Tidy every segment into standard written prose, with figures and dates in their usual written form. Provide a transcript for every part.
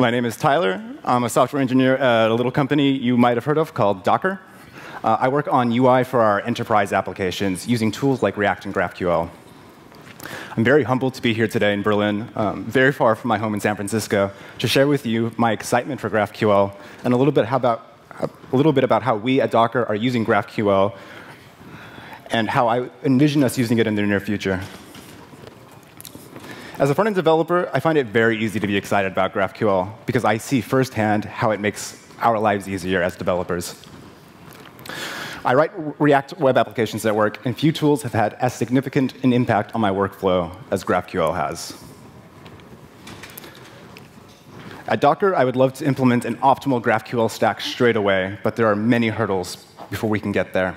My name is Tyler. I'm a software engineer at a little company you might have heard of called Docker. I work on UI for our enterprise applications using tools like React and GraphQL. I'm very humbled to be here today in Berlin, very far from my home in San Francisco, to share with you my excitement for GraphQL and a little bit about how we at Docker are using GraphQL and how I envision us using it in the near future. As a front-end developer, I find it very easy to be excited about GraphQL because I see firsthand how it makes our lives easier as developers. I write React web applications at work, and few tools have had as significant an impact on my workflow as GraphQL has. At Docker, I would love to implement an optimal GraphQL stack straight away, but there are many hurdles before we can get there.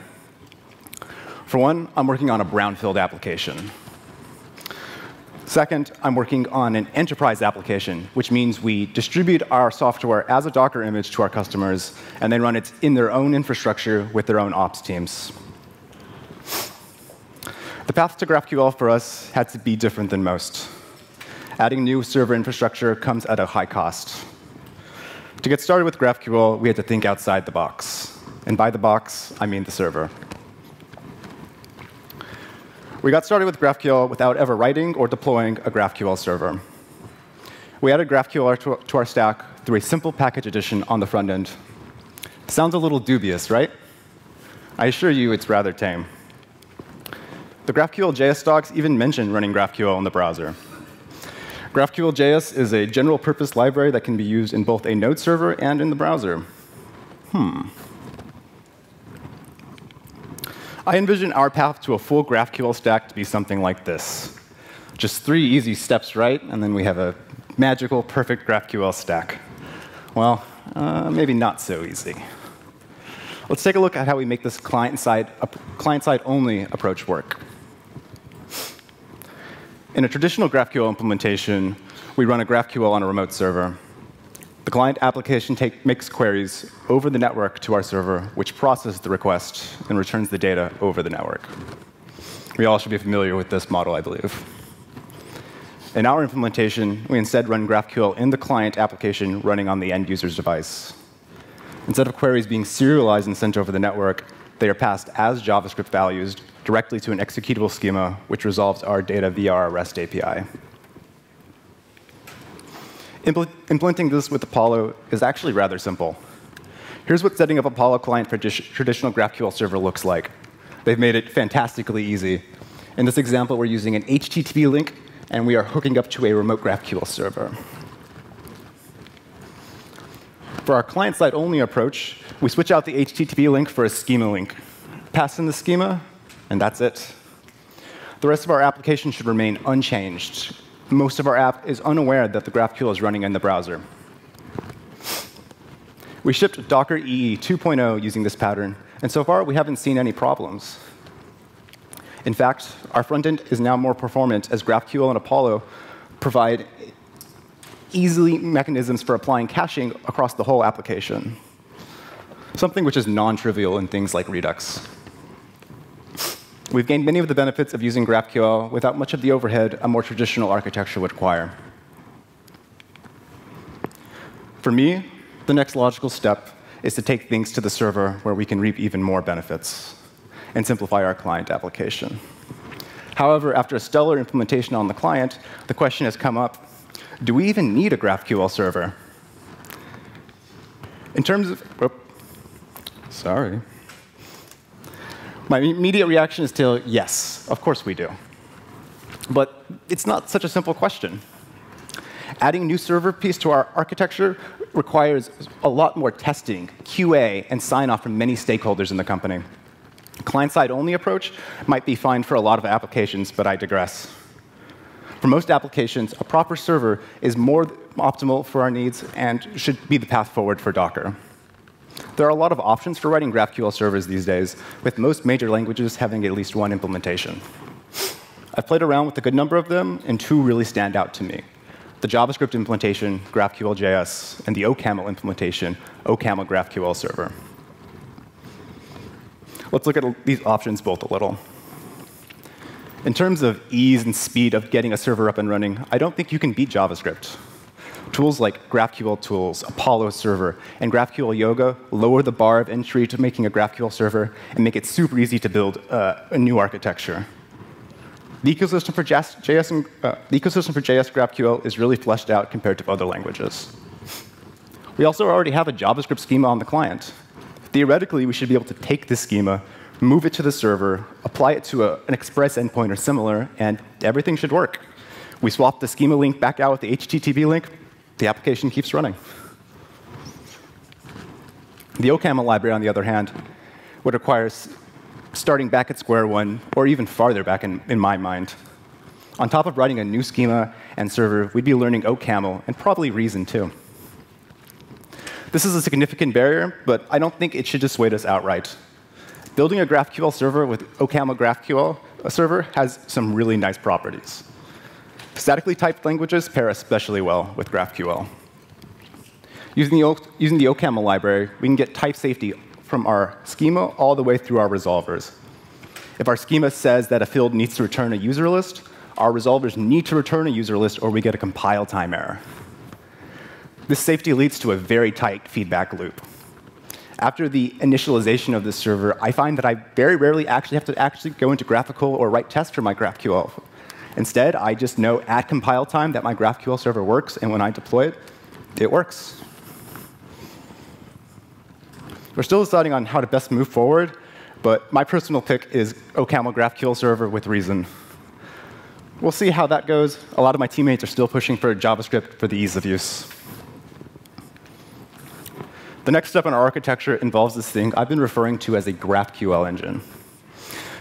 For one, I'm working on a brownfield application. Second, I'm working on an enterprise application, which means we distribute our software as a Docker image to our customers, and they run it in their own infrastructure with their own ops teams. The path to GraphQL for us had to be different than most. Adding new server infrastructure comes at a high cost. To get started with GraphQL, we had to think outside the box. And by the box, I mean the server. We got started with GraphQL without ever writing or deploying a GraphQL server. We added GraphQL to our stack through a simple package addition on the front end. Sounds a little dubious, right? I assure you it's rather tame. The GraphQL.js docs even mention running GraphQL in the browser. GraphQL.js is a general-purpose library that can be used in both a node server and in the browser. I envision our path to a full GraphQL stack to be something like this. Just three easy steps right, and then we have a magical, perfect GraphQL stack. Well, maybe not so easy. Let's take a look at how we make this client-side only approach work. In a traditional GraphQL implementation, we run a GraphQL on a remote server. The client application makes queries over the network to our server, which processes the request and returns the data over the network. We all should be familiar with this model, I believe. In our implementation, we instead run GraphQL in the client application running on the end user's device. Instead of queries being serialized and sent over the network, they are passed as JavaScript values directly to an executable schema, which resolves our data via our REST API. Implementing this with Apollo is actually rather simple. Here's what setting up Apollo client for traditional GraphQL server looks like. They've made it fantastically easy. In this example, we're using an HTTP link, and we are hooking up to a remote GraphQL server. For our client-side only approach, we switch out the HTTP link for a schema link. Pass in the schema, and that's it. The rest of our application should remain unchanged. Most of our app is unaware that the GraphQL is running in the browser. We shipped Docker EE 2.0 using this pattern, and so far we haven't seen any problems. In fact, our front end is now more performant as GraphQL and Apollo provide easily mechanisms for applying caching across the whole application, something which is non-trivial in things like Redux. We've gained many of the benefits of using GraphQL without much of the overhead a more traditional architecture would require. For me, the next logical step is to take things to the server where we can reap even more benefits and simplify our client application. However, after a stellar implementation on the client, the question has come up, do we even need a GraphQL server? In terms of... My immediate reaction is to, yes, of course we do. But it's not such a simple question. Adding a new server piece to our architecture requires a lot more testing, QA, and sign-off from many stakeholders in the company. Client-side-only approach might be fine for a lot of applications, but I digress. For most applications, a proper server is more optimal for our needs and should be the path forward for Docker. There are a lot of options for writing GraphQL servers these days, with most major languages having at least one implementation. I've played around with a good number of them, and two really stand out to me. The JavaScript implementation, GraphQL.js, and the OCaml implementation, OCaml GraphQL server. Let's look at these options both a little. In terms of ease and speed of getting a server up and running, I don't think you can beat JavaScript. Tools like GraphQL Tools, Apollo Server, and GraphQL Yoga lower the bar of entry to making a GraphQL server and make it super easy to build a new architecture. The ecosystem for JS GraphQL is really fleshed out compared to other languages. We also already have a JavaScript schema on the client. Theoretically, we should be able to take this schema, move it to the server, apply it to an express endpoint or similar, and everything should work. We swap the schema link back out with the HTTP link. The application keeps running. The OCaml library, on the other hand, would require starting back at square one, or even farther back in my mind. On top of writing a new schema and server, we'd be learning OCaml and probably Reason, too. This is a significant barrier, but I don't think it should dissuade us outright. Building a GraphQL server with OCaml GraphQL server has some really nice properties. Statically typed languages pair especially well with GraphQL. Using the OCaml library, we can get type safety from our schema all the way through our resolvers. If our schema says that a field needs to return a user list, our resolvers need to return a user list or we get a compile time error. This safety leads to a very tight feedback loop. After the initialization of this server, I find that I very rarely actually have to go into graphical or write tests for my GraphQL. Instead, I just know at compile time that my GraphQL server works, and when I deploy it, it works. We're still deciding on how to best move forward, but my personal pick is OCaml GraphQL server with Reason. We'll see how that goes. A lot of my teammates are still pushing for JavaScript for the ease of use. The next step in our architecture involves this thing I've been referring to as a GraphQL engine.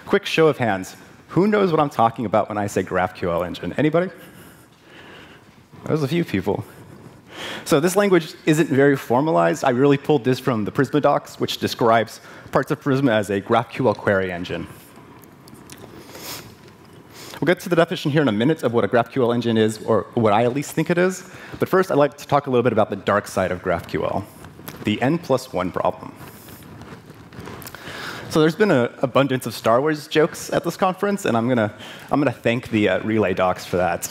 Quick show of hands. Who knows what I'm talking about when I say GraphQL engine? Anybody? There's a few people. So this language isn't very formalized. I really pulled this from the Prisma docs, which describes parts of Prisma as a GraphQL query engine. We'll get to the definition here in a minute of what a GraphQL engine is, or what I at least think it is. But first, I'd like to talk a little bit about the dark side of GraphQL, the N+1 problem. So there's been an abundance of Star Wars jokes at this conference, and I'm gonna thank the Relay docs for that.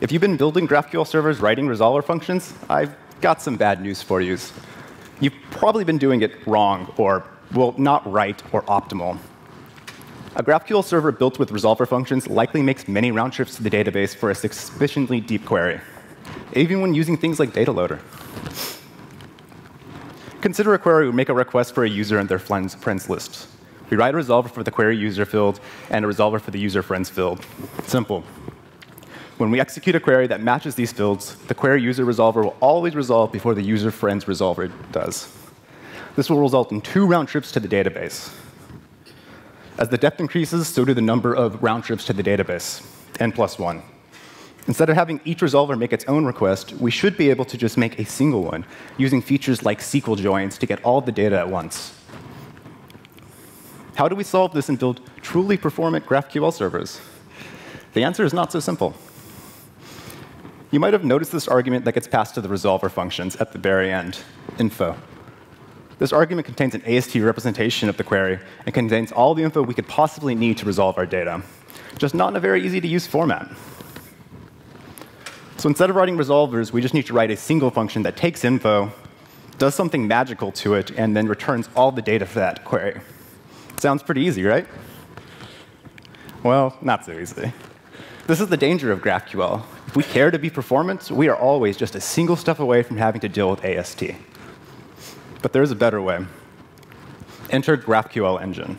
If you've been building GraphQL servers, writing resolver functions, I've got some bad news for you. You've probably been doing it wrong, or, well, not right or optimal. A GraphQL server built with resolver functions likely makes many round trips to the database for a sufficiently deep query, even when using things like DataLoader. Consider a query. We make a request for a user and their friends list. We write a resolver for the query user field and a resolver for the user friends field. Simple. When we execute a query that matches these fields, the query user resolver will always resolve before the user friends resolver does. This will result in 2 round trips to the database. As the depth increases, so do the number of round trips to the database, N+1. Instead of having each resolver make its own request, we should be able to just make a single one, using features like SQL joins to get all the data at once. How do we solve this and build truly performant GraphQL servers? The answer is not so simple. You might have noticed this argument that gets passed to the resolver functions at the very end, info. This argument contains an AST representation of the query and contains all the info we could possibly need to resolve our data, just not in a very easy-to-use format. So instead of writing resolvers, we just need to write a single function that takes info, does something magical to it, and then returns all the data for that query. Sounds pretty easy, right? Well, not so easy. This is the danger of GraphQL. If we care to be performant, we are always just a single step away from having to deal with AST. But there is a better way. Enter GraphQL engine.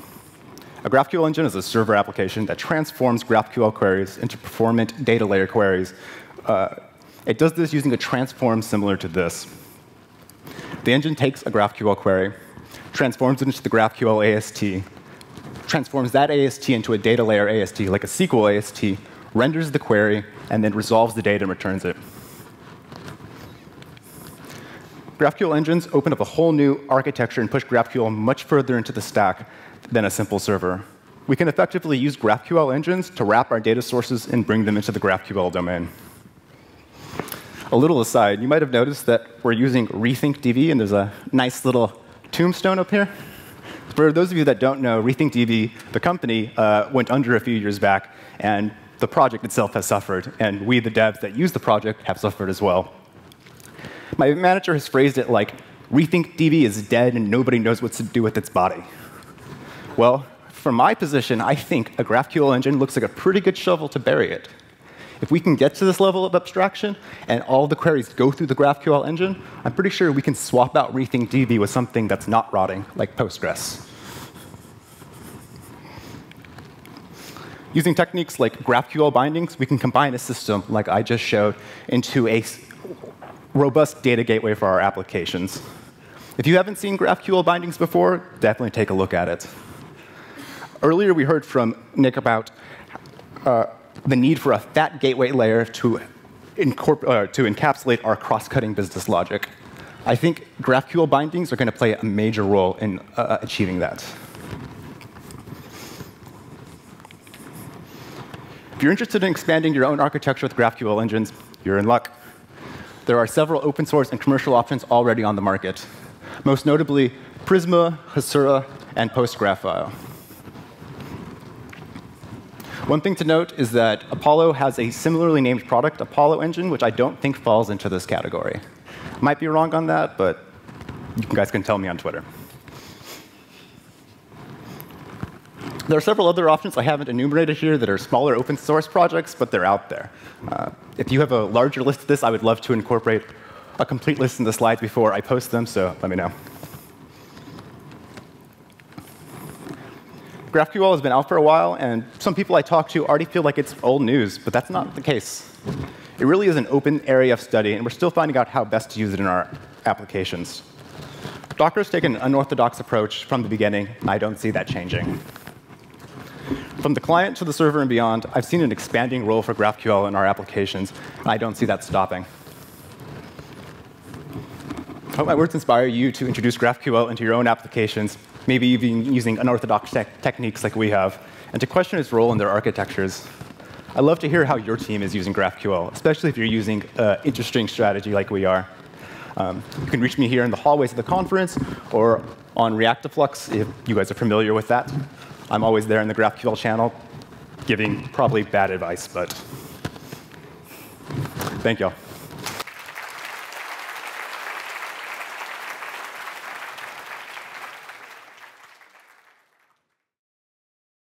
A GraphQL engine is a server application that transforms GraphQL queries into performant data layer queries. It does this using a transform similar to this. The engine takes a GraphQL query, transforms it into the GraphQL AST, transforms that AST into a data layer AST, like a SQL AST, renders the query, and then resolves the data and returns it. GraphQL engines open up a whole new architecture and push GraphQL much further into the stack than a simple server. We can effectively use GraphQL engines to wrap our data sources and bring them into the GraphQL domain. A little aside, you might have noticed that we're using RethinkDB, and there's a nice little tombstone up here. For those of you that don't know, RethinkDB, the company, went under a few years back, and the project itself has suffered, and we, the devs that use the project, have suffered as well. My manager has phrased it like, RethinkDB is dead and nobody knows what to do with its body. Well, from my position, I think a GraphQL engine looks like a pretty good shovel to bury it. If we can get to this level of abstraction and all the queries go through the GraphQL engine, I'm pretty sure we can swap out RethinkDB with something that's not rotting, like Postgres. Using techniques like GraphQL bindings, we can combine a system, like I just showed, into a robust data gateway for our applications. If you haven't seen GraphQL bindings before, definitely take a look at it. Earlier, we heard from Nick about the need for a fat gateway layer to encapsulate our cross-cutting business logic. I think GraphQL bindings are going to play a major role in achieving that. If you're interested in expanding your own architecture with GraphQL engines, you're in luck. There are several open source and commercial options already on the market, most notably Prisma, Hasura, and PostGraphile. One thing to note is that Apollo has a similarly named product, Apollo Engine, which I don't think falls into this category. Might be wrong on that, but you guys can tell me on Twitter. There are several other options I haven't enumerated here that are smaller open source projects, but they're out there. If you have a larger list of this, I would love to incorporate a complete list in the slides before I post them, so let me know. GraphQL has been out for a while, and some people I talk to already feel like it's old news, but that's not the case. It really is an open area of study, and we're still finding out how best to use it in our applications. Docker's taken an unorthodox approach from the beginning, and I don't see that changing. From the client to the server and beyond, I've seen an expanding role for GraphQL in our applications, and I don't see that stopping. I hope my words inspire you to introduce GraphQL into your own applications, maybe even using unorthodox techniques like we have, and to question its role in their architectures. I'd love to hear how your team is using GraphQL, especially if you're using an interesting strategy like we are. You can reach me here in the hallways of the conference or on Reactiflux, if you guys are familiar with that. I'm always there in the GraphQL channel, giving probably bad advice, but thank y'all.